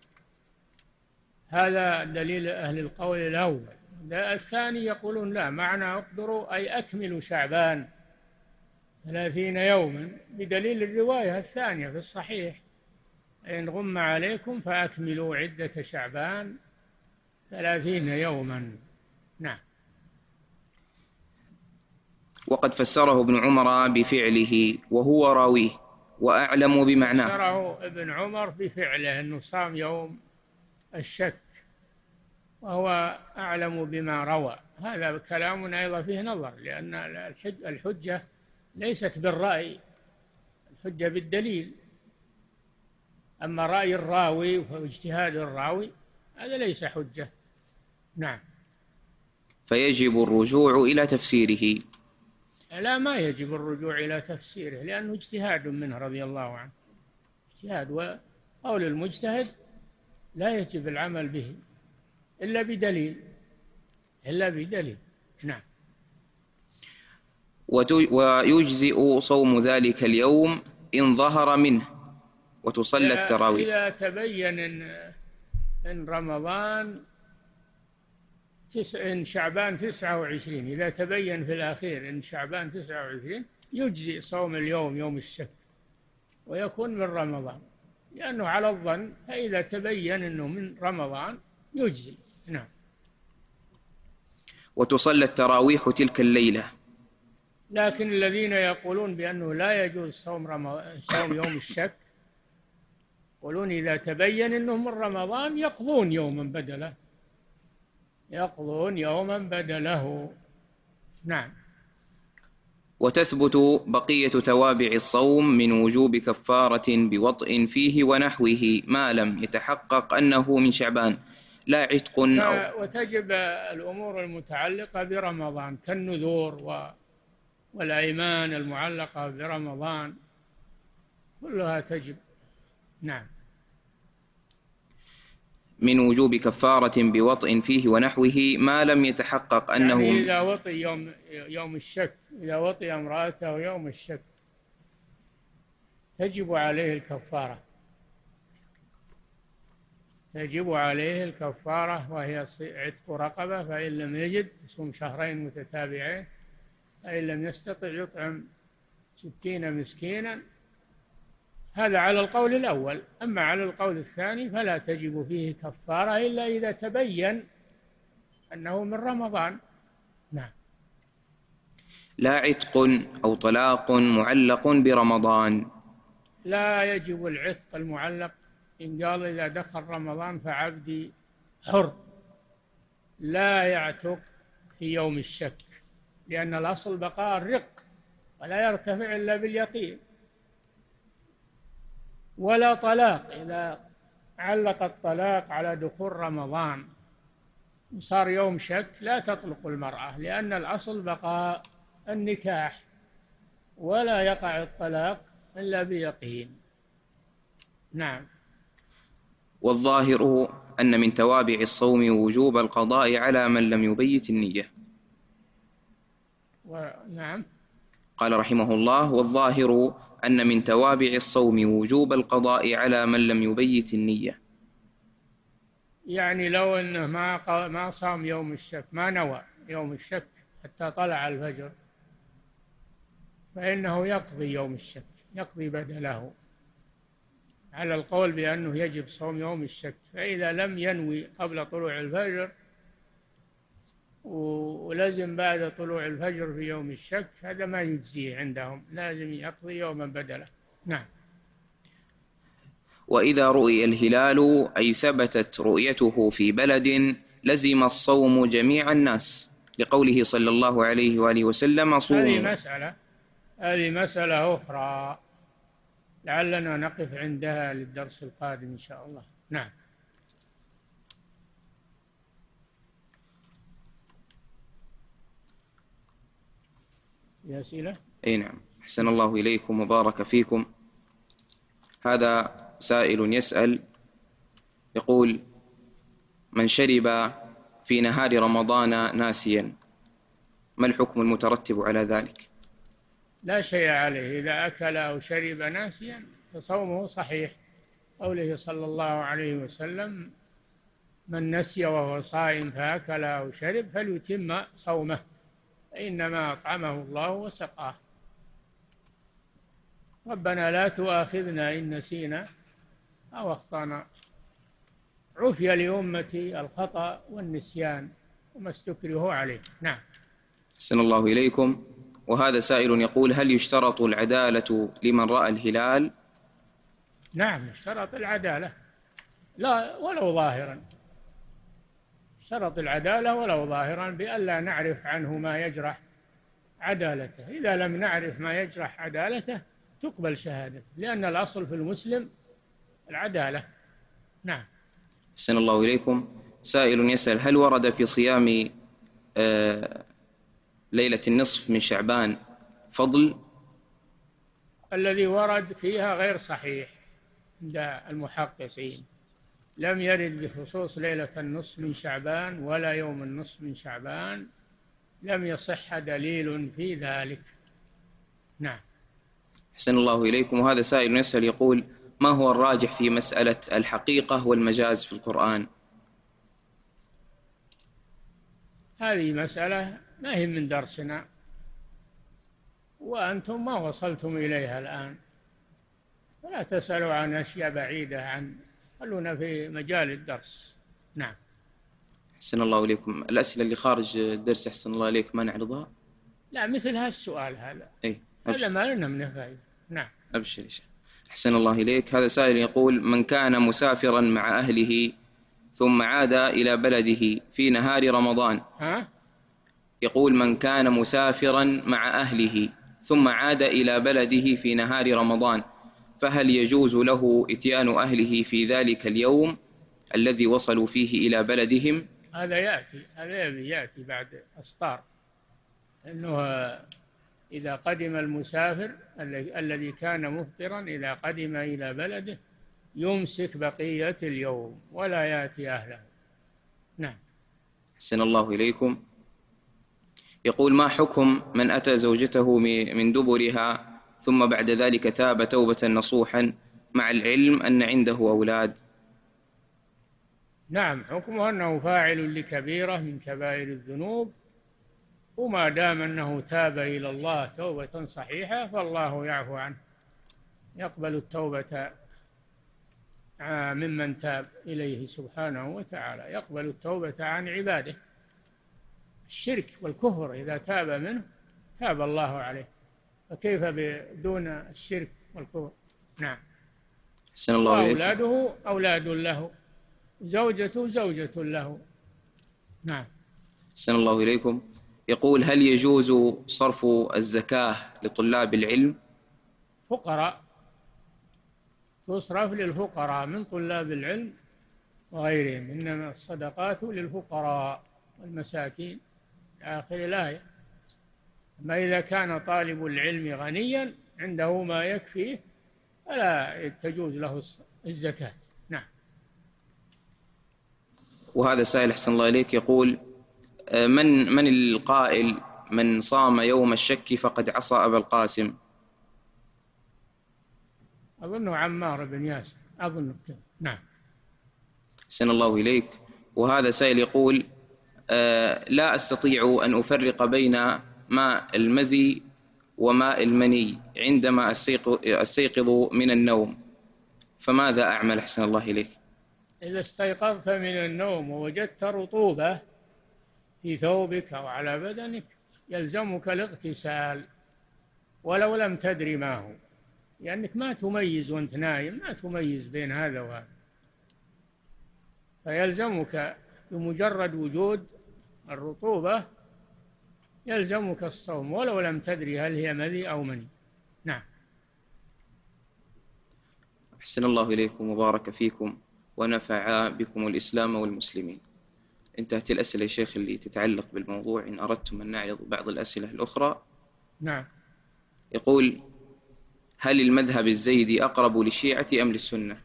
هذا دليل أهل القول الأول. الثاني يقولون لا، معنى أقدروا أي أكملوا شعبان ثلاثين يوما، بدليل الرواية الثانية في الصحيح: إن غم عليكم فأكملوا عدة شعبان ثلاثين يوما. نعم. وقد فسره ابن عمر بفعله وهو راويه وأعلم بمعناه. فسره ابن عمر بفعله أنه صام يوم الشك وهو أعلم بما روى. هذا كلام أيضا فيه نظر، لأن الحجة ليست بالرأي، الحجة بالدليل. أما رأي الراوي واجتهاد الراوي هذا ليس حجة. نعم. فيجب الرجوع إلى تفسيره. لا، ما يجب الرجوع إلى تفسيره، لأنه اجتهاد منه رضي الله عنه، اجتهاد، وقول المجتهد لا يجب العمل به إلا بدليل، إلا بدليل. نعم. ويجزئ صوم ذلك اليوم إن ظهر منه، وتصلى التراويح. إذا تبين إن, إن رمضان إن شعبان تسعة وعشرين، إذا تبين في الأخير إن شعبان تسعة وعشرين يجزئ صوم اليوم يوم الشك ويكون من رمضان، لأنه على الظن، فإذا تبين أنه من رمضان يجزئ. نعم. وتصلى التراويح تلك الليلة. لكن الذين يقولون بأنه لا يجوز صوم رمضان صوم يوم الشك يقولون إذا تبين أنه من رمضان يقضون يوما بدله، يقضون يوما بدله. نعم. وتثبت بقية توابع الصوم من وجوب كفارة بوطء فيه ونحوه ما لم يتحقق أنه من شعبان، لا عتق أو. وتجب الأمور المتعلقة برمضان كالنذور والأيمان المعلقة برمضان كلها تجب. نعم. من وجوب كفارة بوطء فيه ونحوه ما لم يتحقق أنه يعني إذا وطئ يوم, يوم الشك، إذا وطئ امرأته يوم الشك تجب عليه الكفارة، تجب عليه الكفارة، وهي عتق رقبة، فإن لم يجد يصوم شهرين متتابعين، فإن لم يستطع يطعم ستين مسكينا. هذا على القول الأول. أما على القول الثاني فلا تجب فيه كفارة إلا إذا تبين أنه من رمضان. نعم. لا عتق أو طلاق معلق برمضان. لا يجب العتق المعلق. إن قال إذا دخل رمضان فعبدي حر، لا يعتق في يوم الشك، لأن الأصل بقاء الرق ولا يرتفع إلا باليقين. ولا طلاق، إذا علق الطلاق على دخول رمضان وصار يوم شك لا تطلق المرأة، لأن الأصل بقاء النكاح ولا يقع الطلاق إلا بيقين. نعم. والظاهر أن من توابع الصوم وجوب القضاء على من لم يبيت النية. و... نعم. قال رحمه الله: والظاهر أن من توابع الصوم وجوب القضاء على من لم يبيت النية. يعني لو أنه ما قا... ما صام يوم الشك، ما نوى يوم الشك حتى طلع الفجر، فإنه يقضي يوم الشك، يقضي بدله على القول بأنه يجب صوم يوم الشك. فإذا لم ينوي قبل طلوع الفجر ولازم بعد طلوع الفجر في يوم الشك، هذا ما يجزيه عندهم، لازم يقضي يوما بدله. نعم. وإذا رؤي الهلال أي ثبتت رؤيته في بلد لزم الصوم جميع الناس، لقوله صلى الله عليه وآله وسلم: صوموا. هذه مسألة، هذه مسألة أخرى لعلنا نقف عندها للدرس القادم إن شاء الله. نعم. يا أسئلة؟ أي نعم. أحسن الله إليكم وبارك فيكم. هذا سائل يسأل يقول: من شرب في نهار رمضان ناسيا ما الحكم المترتب على ذلك؟ لا شيء عليه، إذا أكل أو شرب ناسيا فصومه صحيح، قوله صلى الله عليه وسلم: من نسي وهو صائم فأكل أو شرب فليتم صومه، إنما أطعمه الله وسقاه. ربنا لا تؤاخذنا إن نسينا أو أخطأنا. عفي لأمتي الخطأ والنسيان وما استكرهوا عليه. نعم. أحسن الله إليكم. وهذا سائل يقول: هل يشترط العدالة لمن رأى الهلال؟ نعم، يشترط العدالة لا ولو ظاهرا، يشترط العدالة ولو ظاهرا، بألا نعرف عنه ما يجرح عدالته. إذا لم نعرف ما يجرح عدالته تقبل شهادته، لأن الأصل في المسلم العدالة. نعم. أحسن الله إليكم. سائل يسأل: هل ورد في صيام آه ليلة النصف من شعبان فضل؟ الذي ورد فيها غير صحيح عند المحققين، لم يرد بخصوص ليلة النصف من شعبان ولا يوم النصف من شعبان، لم يصح دليل في ذلك. نعم. أحسن الله إليكم. وهذا سائل يسأل يقول: ما هو الراجح في مسألة الحقيقة والمجاز في القرآن؟ هذه مسألة ما هي من درسنا، وأنتم ما وصلتم إليها الآن، فلا تسألوا عن أشياء بعيدة عن، خلونا في مجال الدرس. نعم. أحسن الله إليكم. الأسئلة اللي خارج الدرس أحسن الله إليك ما نعرضها؟ لا، مثل هالسؤال هذا. إيه. هذا ما لنا منه فائدة. نعم. أبشر إن شاء الله. أحسن الله إليك. هذا سائل يقول: من كان مسافرا مع أهله ثم عاد إلى بلده في نهار رمضان. ها؟ يقول: من كان مسافرا مع أهله ثم عاد إلى بلده في نهار رمضان، فهل يجوز له إتيان أهله في ذلك اليوم الذي وصلوا فيه إلى بلدهم؟ هذا يأتي، هذا يأتي بعد أسطار، أنه إذا قدم المسافر الذي كان مفطرا إذا قدم إلى بلده يمسك بقية اليوم ولا يأتي أهله. نعم. أحسن الله إليكم. يقول: ما حكم من أتى زوجته من دبرها ثم بعد ذلك تاب توبة نصوحا مع العلم أن عنده أولاد؟ نعم، حكمه أنه فاعل لكبيرة من كبائر الذنوب، وما دام أنه تاب إلى الله توبة صحيحة فالله يعفو عنه، يقبل التوبة ممن تاب إليه سبحانه وتعالى، يقبل التوبة عن عباده. الشرك والكفر إذا تاب منه تاب الله عليه، فكيف بدون الشرك والكفر؟ نعم. أحسن الله إليك. أولاده أولاد له، زوجته زوجة له. نعم. أحسن الله إليكم. يقول: هل يجوز صرف الزكاة لطلاب العلم؟ فقراء، تصرف للفقراء من طلاب العلم وغيرهم، إنما الصدقات للفقراء والمساكين، آخر الآية. أما إذا كان طالب العلم غنيا عنده ما يكفيه فلا تجوز له الزكاة. نعم. وهذا سائل أحسن الله إليك يقول: من من القائل من صام يوم الشك فقد عصى أبا القاسم؟ أظنه عمار بن ياسر، أظنه كذا. نعم. أحسن الله إليك. وهذا سائل يقول: لا أستطيع أن أفرق بين ماء المذي وماء المني عندما أستيقظ من النوم، فماذا أعمل؟ أحسن الله إليك. إذا استيقظت من النوم ووجدت رطوبة في ثوبك أو على بدنك يلزمك الاغتسال ولو لم تدري ما هو، لأنك ما تميز وأنت نايم، ما تميز بين هذا وهذا، فيلزمك بمجرد وجود الرطوبة يلزمك الصوم ولو لم تدري هل هي مذي أو مني. نعم. أحسن الله إليكم وبارك فيكم ونفع بكم الإسلام والمسلمين. انتهت الأسئلة يا شيخ اللي تتعلق بالموضوع، إن أردتم أن نعرض بعض الأسئلة الأخرى. نعم. يقول: هل المذهب الزيدي أقرب للشيعة أم للسنة؟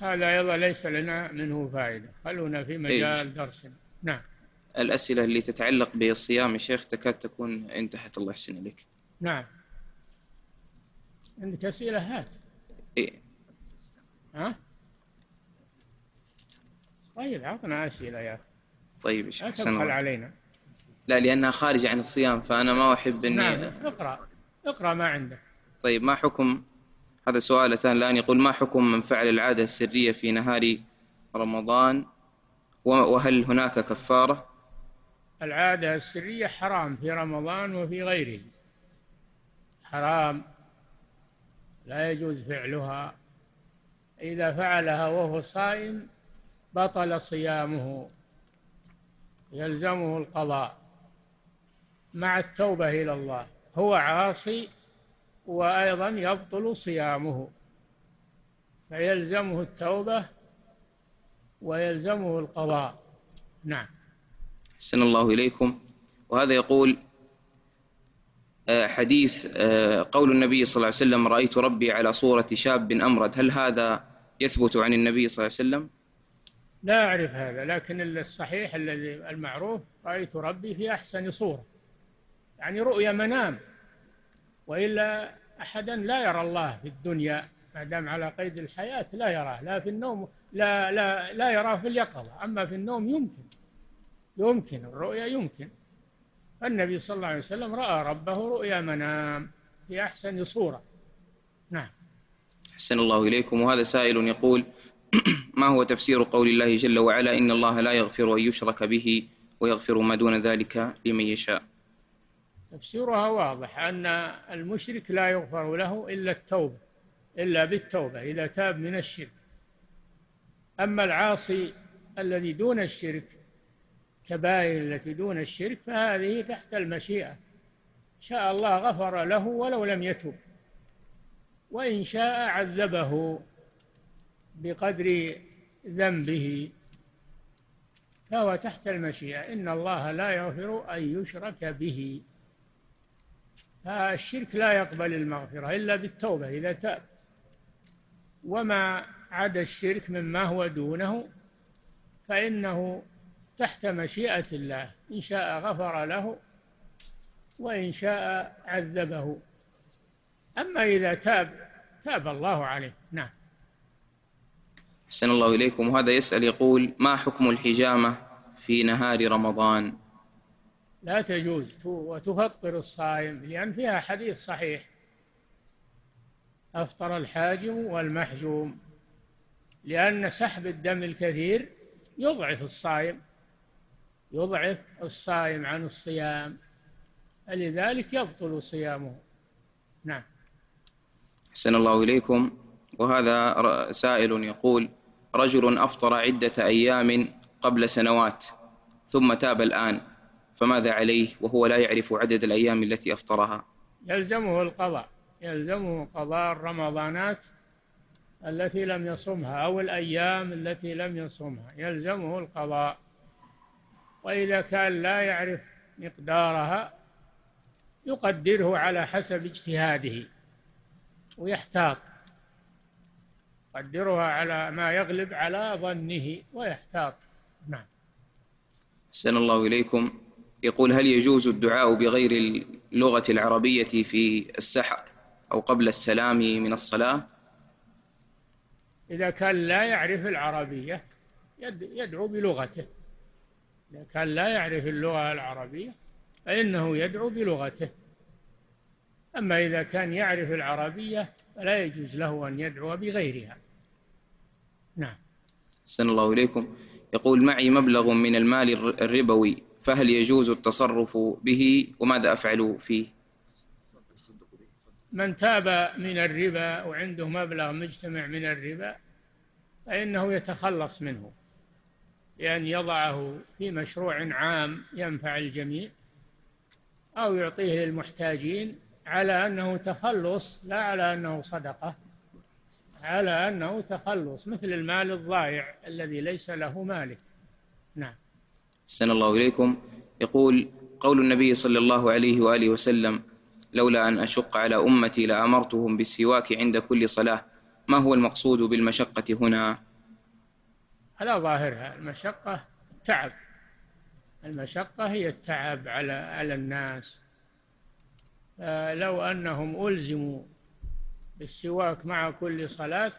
هذا أيضا ليس لنا منه فائدة، خلونا في مجال درسنا. نعم. الأسئلة اللي تتعلق بالصيام يا شيخ تكاد تكون انتهت، الله يحسن إليك. نعم. عندك أسئلة؟ هات. إيه. ها؟ طيب عطنا أسئلة يا أخي. طيب يا شيخ أحسن الله. لا تبخل علينا. لا، لأنها خارجة عن الصيام فأنا ما أحب إني. نعم. اقرأ اقرأ ما عندك. طيب، ما حكم هذا سؤال أتى الآن يقول: ما حكم من فعل العادة السرية في نهار رمضان وهل هناك كفارة؟ العادة السرية حرام في رمضان وفي غيره، حرام لا يجوز فعلها. إذا فعلها وهو صائم بطل صيامه، يلزمه القضاء مع التوبة إلى الله، هو عاصي وأيضا يبطل صيامه، فيلزمه التوبة ويلزمه القضاء. نعم. أحسن الله إليكم. وهذا يقول: حديث قول النبي صلى الله عليه وسلم: رأيت ربي على صورة شاب أمرد، هل هذا يثبت عن النبي صلى الله عليه وسلم؟ لا أعرف هذا، لكن الصحيح الذي المعروف رأيت ربي في أحسن صورة، يعني رؤيا منام، وإلا أحدا لا يرى الله في الدنيا ما دام على قيد الحياة، لا يراه لا في النوم، لا لا لا يراه في اليقظة، أما في النوم يمكن يمكن الرؤيا يمكن. النبي صلى الله عليه وسلم رأى ربه رؤيا منام في أحسن صورة. نعم. أحسن الله إليكم. وهذا سائل يقول: ما هو تفسير قول الله جل وعلا: إن الله لا يغفر أن يشرك به ويغفر ما دون ذلك لمن يشاء؟ تفسيرها واضح، أن المشرك لا يغفر له إلا التوبة، إلا بالتوبة إذا تاب من الشرك. أما العاصي الذي دون الشرك، كبائر التي دون الشرك، فهذه تحت المشيئة، شاء الله غفر له ولو لم يتوب، وإن شاء عذبه بقدر ذنبه، فهو تحت المشيئة. إن الله لا يغفر أن يشرك به، فالشرك لا يقبل المغفرة إلا بالتوبة إذا تاب، وما عدا الشرك مما هو دونه فإنه تحت مشيئة الله، إن شاء غفر له وإن شاء عذبه، أما إذا تاب تاب الله عليه. نعم. أحسن الله إليكم. وهذا يسأل يقول: ما حكم الحجامة في نهار رمضان؟ لا تجوز وتفطر الصائم، لأن فيها حديث صحيح: أفطر الحاجم والمحجوم، لأن سحب الدم الكثير يضعف الصائم، يضعف الصائم عن الصيام، فلذلك يبطل صيامه. نعم. أحسن الله إليكم. وهذا سائل يقول: رجل أفطر عدة أيام قبل سنوات ثم تاب الآن، فماذا عليه وهو لا يعرف عدد الأيام التي أفطرها؟ يلزمه القضاء، يلزمه قضاء الرمضانات التي لم يصمها أو الأيام التي لم يصمها، يلزمه القضاء. وإذا كان لا يعرف مقدارها يقدره على حسب اجتهاده ويحتاط، يقدرها على ما يغلب على ظنه ويحتاط. نعم. أحسن الله إليكم. يقول: هل يجوز الدعاء بغير اللغة العربية في السحر أو قبل السلام من الصلاة؟ إذا كان لا يعرف العربية يدعو بلغته، إذا كان لا يعرف اللغة العربية فإنه يدعو بلغته. أما إذا كان يعرف العربية فلا يجوز له أن يدعو بغيرها. نعم. أحسن الله إليكم. يقول: معي مبلغ من المال الربوي، فهل يجوز التصرف به وماذا أفعل فيه؟ من تاب من الربا وعنده مبلغ مجتمع من الربا فإنه يتخلص منه، لأن يضعه في مشروع عام ينفع الجميع أو يعطيه للمحتاجين، على أنه تخلص لا على أنه صدقة، على أنه تخلص، مثل المال الضائع الذي ليس له مالك. نعم. أحسن الله إليكم. يقول: قول النبي صلى الله عليه وآله وسلم: لولا أن أشق على أمتي لأمرتهم بالسواك عند كل صلاة، ما هو المقصود بالمشقة هنا؟ على ظاهرها المشقة التعب، المشقة هي التعب على على الناس. لو أنهم ألزموا بالسواك مع كل صلاة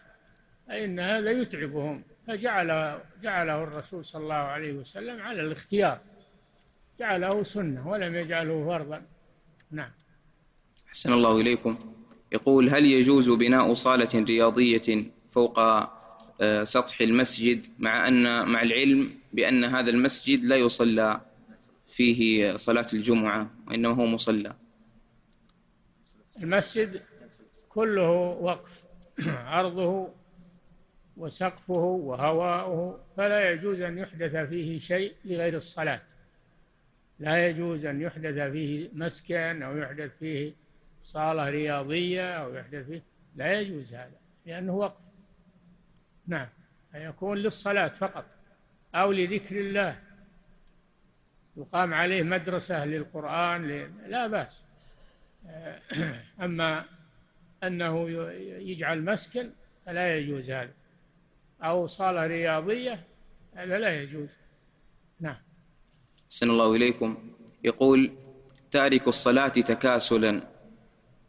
فإن هذا يتعبهم، فجعل جعله الرسول صلى الله عليه وسلم على الاختيار، جعله سنة ولم يجعله فرضا. نعم. أحسن الله إليكم. يقول: هل يجوز بناء صالة رياضية فوق سطح المسجد، مع أن مع العلم بأن هذا المسجد لا يصلى فيه صلاة الجمعة وإنما هو مصلى؟ المسجد كله وقف، أرضه وسقفه وهواؤه، فلا يجوز أن يحدث فيه شيء لغير الصلاة، لا يجوز أن يحدث فيه مسكن أو يحدث فيه صالة رياضية أو يحدث فيه، لا يجوز هذا لأنه وقف. نعم. فيكون للصلاة فقط أو لذكر الله، يقام عليه مدرسة للقرآن لا بأس. أما أنه يجعل مسكن فلا يجوز هذا، أو صالة رياضية هذا لا يجوز. نعم. أحسن الله إليكم. يقول: تارك الصلاة تكاسلا،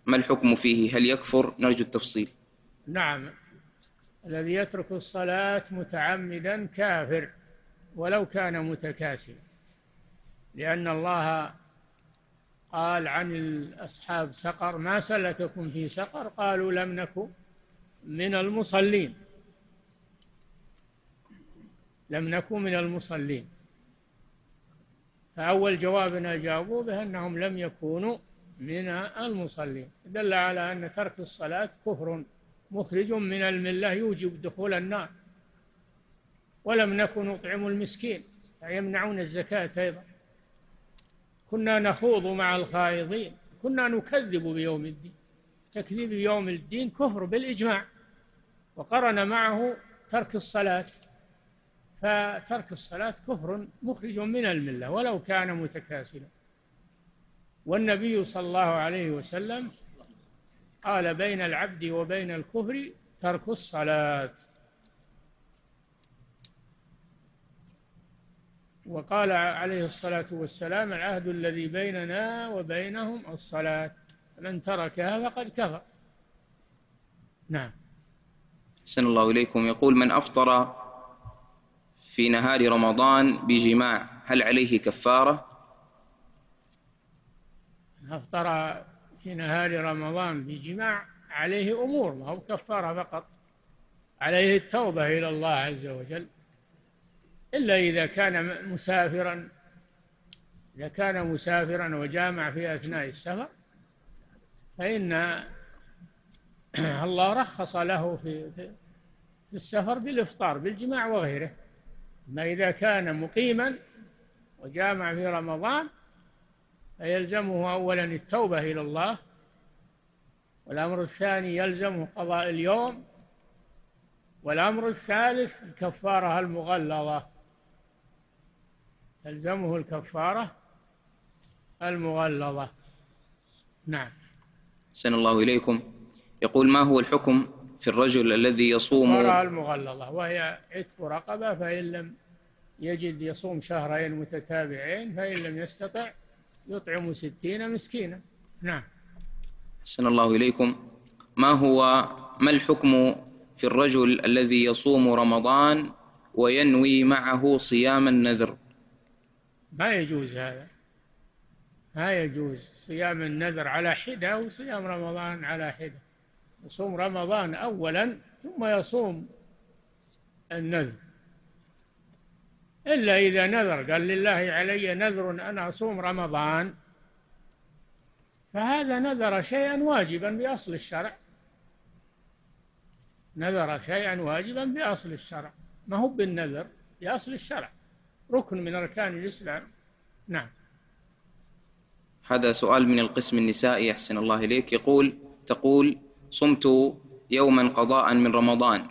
ما الحكم فيه؟ هل يكفر؟ نرجو التفصيل. نعم، الذي يترك الصلاة متعمدا كافر ولو كان متكاسلا، لأن الله قال عن الأصحاب سقر: ما سلككم في سقر؟ قالوا لم نكن من المصلين، لم نكن من المصلين. فأول جواب أجابوا به أنهم لم يكونوا من المصلين، دل على أن ترك الصلاة كفر مخرج من الملة يوجب دخول النار. ولم نكن نطعم المسكين، فيمنعون الزكاة أيضا. كنا نخوض مع الخائضين، كنا نكذب بيوم الدين، تكذيب بيوم الدين كفر بالإجماع، وقرن معه ترك الصلاة، فترك الصلاة كفر مخرج من الملة ولو كان متكاسلا. والنبي صلى الله عليه وسلم قال: بين العبد وبين الكفر ترك الصلاة. وقال عليه الصلاة والسلام: العهد الذي بيننا وبينهم الصلاة، من تركها فقد كفر. نعم. أحسن الله إليكم. يقول: من أفطر في نهار رمضان بجماع، هل عليه كفارة؟ من أفطر في نهار رمضان بجماع عليه أمور، ما هو كفارة فقط، عليه التوبة إلى الله عز وجل، إلا إذا كان مسافرا إذا كان مسافرا وجامع في أثناء السفر فإن الله رخص له في في السفر بالإفطار بالجماع وغيره. أما إذا كان مقيما وجامع في رمضان فيلزمه أولا التوبة إلى الله، والأمر الثاني يلزمه قضاء اليوم، والأمر الثالث الكفارة المغلظة، تلزمه الكفارة المغلظة. نعم. أحسن الله إليكم. يقول: ما هو الحكم في الرجل الذي يصوم؟ الكفارة المغلظة وهي عتق رقبة، فإن لم يجد يصوم شهرين متتابعين، فإن لم يستطع يطعم ستين مسكينا. نعم. أحسن الله إليكم. ما هو ما الحكم في الرجل الذي يصوم رمضان وينوي معه صيام النذر؟ ما يجوز هذا، ما يجوز. صيام النذر على حدة وصيام رمضان على حدة. يصوم رمضان أولا ثم يصوم النذر، إلا إذا نذر، قال لله علي نذر أن أصوم رمضان، فهذا نذر شيئا واجبا بأصل الشرع، نذر شيئا واجبا بأصل الشرع، ما هو بالنذر بأصل الشرع، ركن من أركان الإسلام. نعم. هذا سؤال من القسم النسائي أحسن الله إليك. يقول تقول: صمت يوما قضاء من رمضان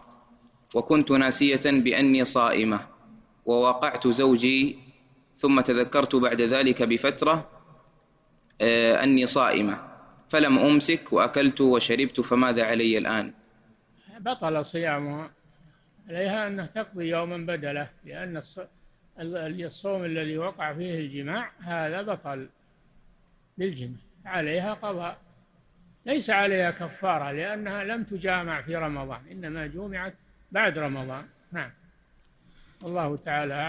وكنت ناسية بأني صائمة، ووقعت زوجي ثم تذكرت بعد ذلك بفترة أني صائمة فلم أمسك وأكلت وشربت، فماذا علي الآن؟ بطل صيامها، عليها أنها تقضي يوما بدله، لأن الصوم الذي وقع فيه الجماع هذا بطل بالجماع، عليها قضاء، ليس عليها كفارة لأنها لم تجامع في رمضان، إنما جمعت بعد رمضان. نعم، الله تعالى أعلم.